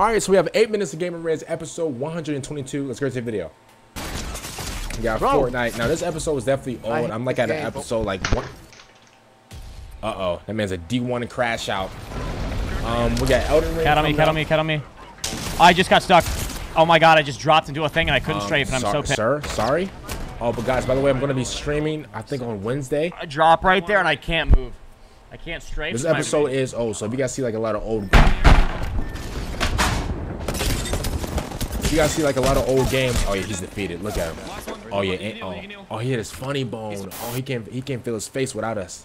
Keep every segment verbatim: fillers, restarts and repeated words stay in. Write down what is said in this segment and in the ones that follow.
All right, so we have eight minutes of Game of Reds, episode one hundred twenty-two. Let's go to the video. We got Bro. Fortnite. Now, this episode was definitely old. I'm like at an episode like one. Uh-oh. That man's a D one crash out. Um, we got Elden Ring. Cat on me, cat on me, cat on me. I just got stuck. Oh, my God. I just dropped into a thing, and I couldn't um, strafe, and I'm so, so pissed. Sir, sorry. Oh, but guys, by the way, I'm going to be streaming, I think, on Wednesday. I drop right there, and I can't move. I can't strafe. This episode is old, so if you guys see, like, a lot of old... You guys see like a lot of old games. Oh yeah, he's defeated. Look at him. Oh yeah. And, oh. oh, he had his funny bone. Oh, he can't he can't feel his face without us,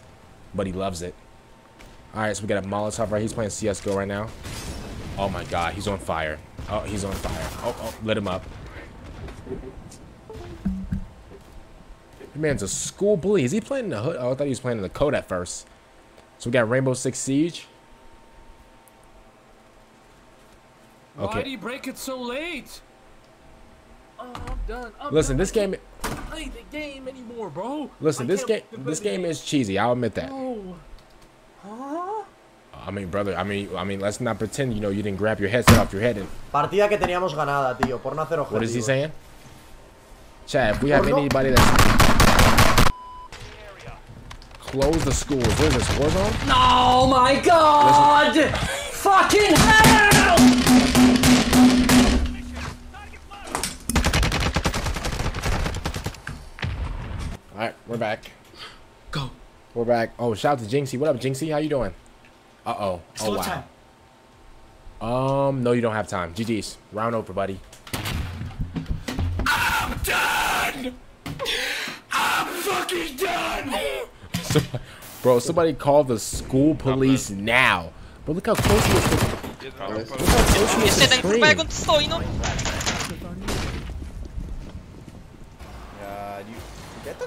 but he loves it. All right, so we got a Molotov right. He's playing C S G O right now. Oh my God, he's on fire. Oh, he's on fire. Oh, oh, let him up. That man's a school bully. Is he playing in the hood? Oh, I thought he was playing in the code at first. So we got Rainbow Six Siege. Okay. Why do you break it so late? Oh, I'm done. I'm Listen, done. this game. I ain't the game anymore, bro. Listen, I this game. This game is cheesy. I'll admit that. No. Huh? I mean, brother. I mean, I mean. Let's not pretend. You know, you didn't grab your headset off your head and. Partida que teníamos ganada, tío, por no hacer objetivos. What is he saying? Chad, if we have oh, no. anybody that's close the schools. What is this, Warzone? No, my God! Listen. Fucking hell! All right, we're back. Go. We're back. Oh, shout out to Jinxy. What up, Jinxy? How you doing? Uh-oh. Oh, wow. Time. Um, no, you don't have time. G G's. Round over, buddy. I'm done! I'm fucking done! So, bro, somebody call the school police now. Bro, look how close he was to... Bro, look how close he was to the screen.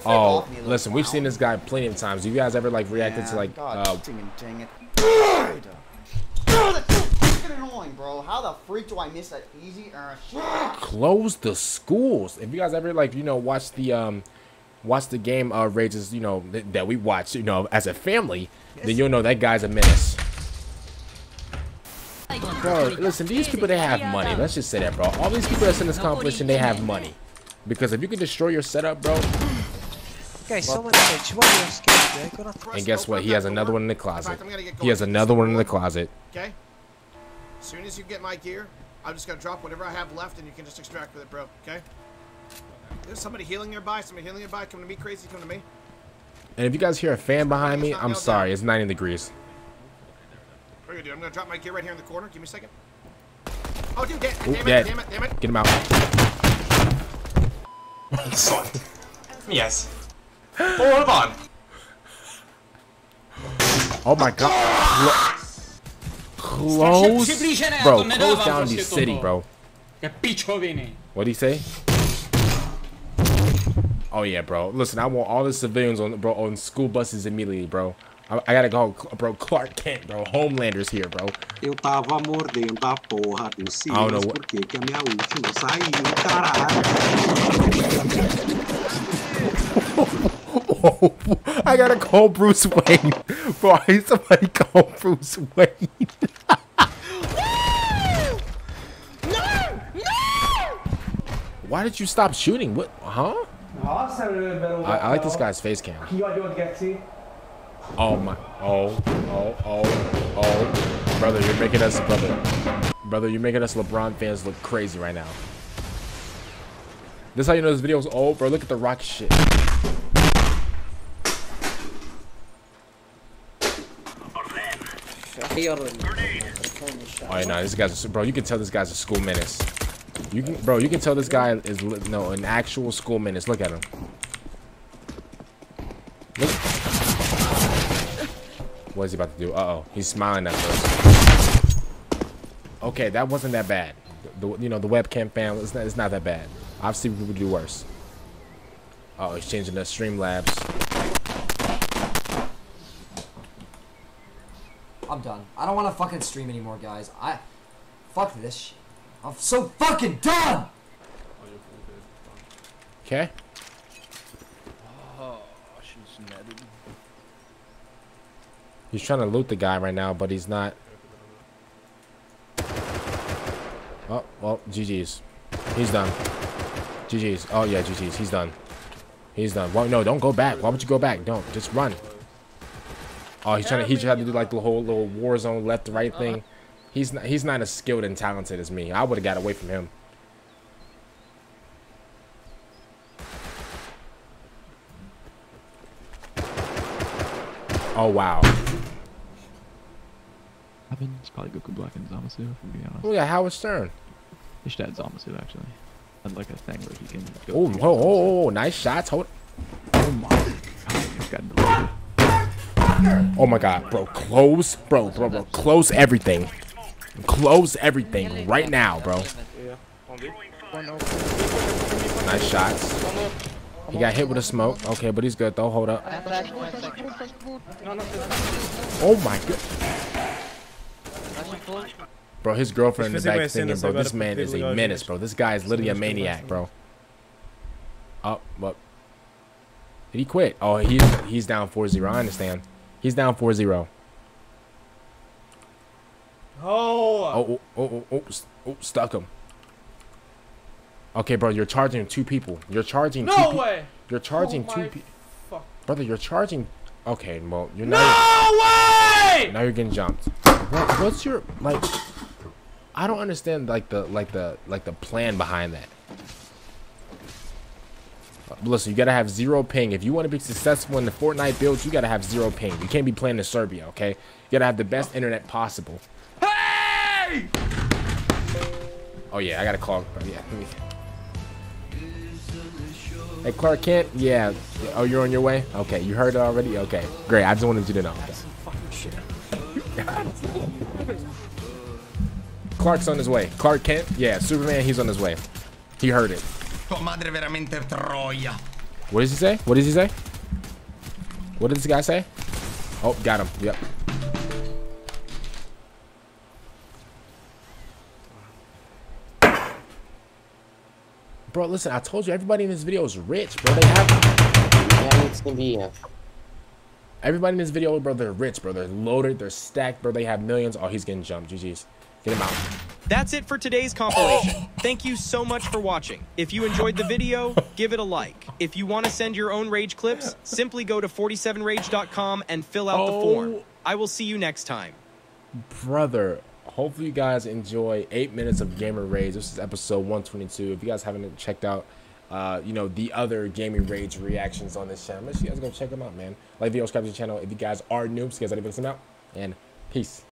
Oh, me, listen, we've seen this guy plenty of times. Have you guys ever, like, reacted yeah, to, like, God, uh... dang it. Bro, that's freaking annoying, bro. How the freak do I miss that easy ass shit? Close the schools. If you guys ever, like, you know, watch the, um... watch the game, uh, rages, you know, th that we watch, you know, as a family, yes. then you'll know that guy's a menace. Bro, listen, these people, they have money. Let's just say that, bro. All these people that's in this competition, they have money. Because if you can destroy your setup, bro... Okay, someone bitch, what are you scared of? And guess what? He has another one in the closet. He has another one in the closet. Okay. As soon as you get my gear, I'm just gonna drop whatever I have left, and you can just extract with it, bro. Okay. There's somebody healing nearby. Somebody healing nearby. Come to me, crazy. Come to me. And if you guys hear a fan behind me, I'm sorry. It's ninety degrees. What are you gonna do? I'm gonna drop my gear right here in the corner. Give me a second. Oh, dude, get, Ooh, damn, it, damn it! Damn it! Get him out. Yes. Oh, hold on. Oh my God. Close. Bro, close down the city, bro. What'd he say? Oh yeah, bro. Listen, I want all the civilians on bro on school buses immediately, bro. I, I gotta go, bro. Clark Kent, bro. Homelander's here, bro. I don't know what. Oh, I gotta call Bruce Wayne. Bro, somebody call Bruce Wayne. No! No! No! Why did you stop shooting? What? Huh? I, I like this guy's face cam. Oh my. Oh, oh, oh, oh. Brother, you're making us, brother. Brother, you're making us LeBron fans look crazy right now. This is how you know this video is old, bro. Look at the rock shit. Oh no, this guy's a, bro. You can tell this guy's a school menace. You can, bro. You can tell this guy is no an actual school menace. Look at him. Look. What is he about to do? Uh oh, he's smiling at us. Okay, that wasn't that bad. The, you know the webcam fan, it's not, it's not that bad. I've seen people do worse. Uh oh, he's changing the Streamlabs. I'm done. I don't want to fucking stream anymore, guys. I... Fuck this shit. I'm so fucking done! Okay. He's trying to loot the guy right now, but he's not... Oh, well, G G's. He's done. G G's. Oh, yeah, G G's. He's done. He's done. Well, no, don't go back. Why would you go back? Don't. Just run. Oh, he's trying to, he just had to do, like, the whole little war zone left, right thing. He's not, he's not as skilled and talented as me. I would have got away from him. Oh, wow. I mean, it's probably Goku Black and Zamasu, if I'm being honest. Oh, yeah, Howard Stern. He should have Zamasu, actually. And like a thing where he can go. Oh, oh, oh, oh, nice shots. Hold. Oh, my God. He's got delivered. Oh, my God, bro. Close, bro, bro, bro. Close everything. Close everything right now, bro. Nice shots. He got hit with a smoke. Okay, but he's good, though. Hold up. Oh, my God. Bro, his girlfriend in the back thinking, bro, this man is a menace, bro. This guy is literally a maniac, bro. Oh, what? Did he quit? Oh, he's, he's down four zero. I understand. He's down four zero. Oh. Oh, oh, oh, oh, oh, oh, stuck him. Okay, bro, you're charging two people. You're charging no two people. No way. You're charging oh two people. Brother, you're charging. Okay, well, you're not. No way. Now you're getting jumped. What, what's your, like, I don't understand, like, the, like, the, like, the plan behind that. Listen, you gotta have zero ping. If you want to be successful in the Fortnite build, you gotta have zero ping. You can't be playing in Serbia, okay? You gotta have the best internet possible. Hey! Oh yeah, I gotta call. Yeah. Hey, Clark Kent. Yeah. Oh, you're on your way. Okay, you heard it already. Okay, great. I just wanted you to know. Okay. Clark's on his way. Clark Kent. Yeah, Superman. He's on his way. He heard it. What does he say? What does he say? What did this guy say? Oh, got him. Yep. Bro, listen, I told you everybody in this video is rich, bro. They have. Yeah, it's gonna be. Everybody in this video, bro, they're rich, bro. They're loaded, they're stacked, bro. They have millions. Oh, he's getting jumped. G G's. Get him out. That's it for today's compilation. Thank you so much for watching. If you enjoyed the video, give it a like. If you want to send your own rage clips, simply go to forty-seven rage dot com and fill out oh, the form. I will see you next time. Brother, hopefully you guys enjoy eight minutes of Gamer Rage. This is episode one twenty-two. If you guys haven't checked out, uh, you know, the other Gamer Rage reactions on this channel, make sure you guys go check them out, man. Like, video, subscribe to the channel. If you guys are new, so you guys are to them out. And peace.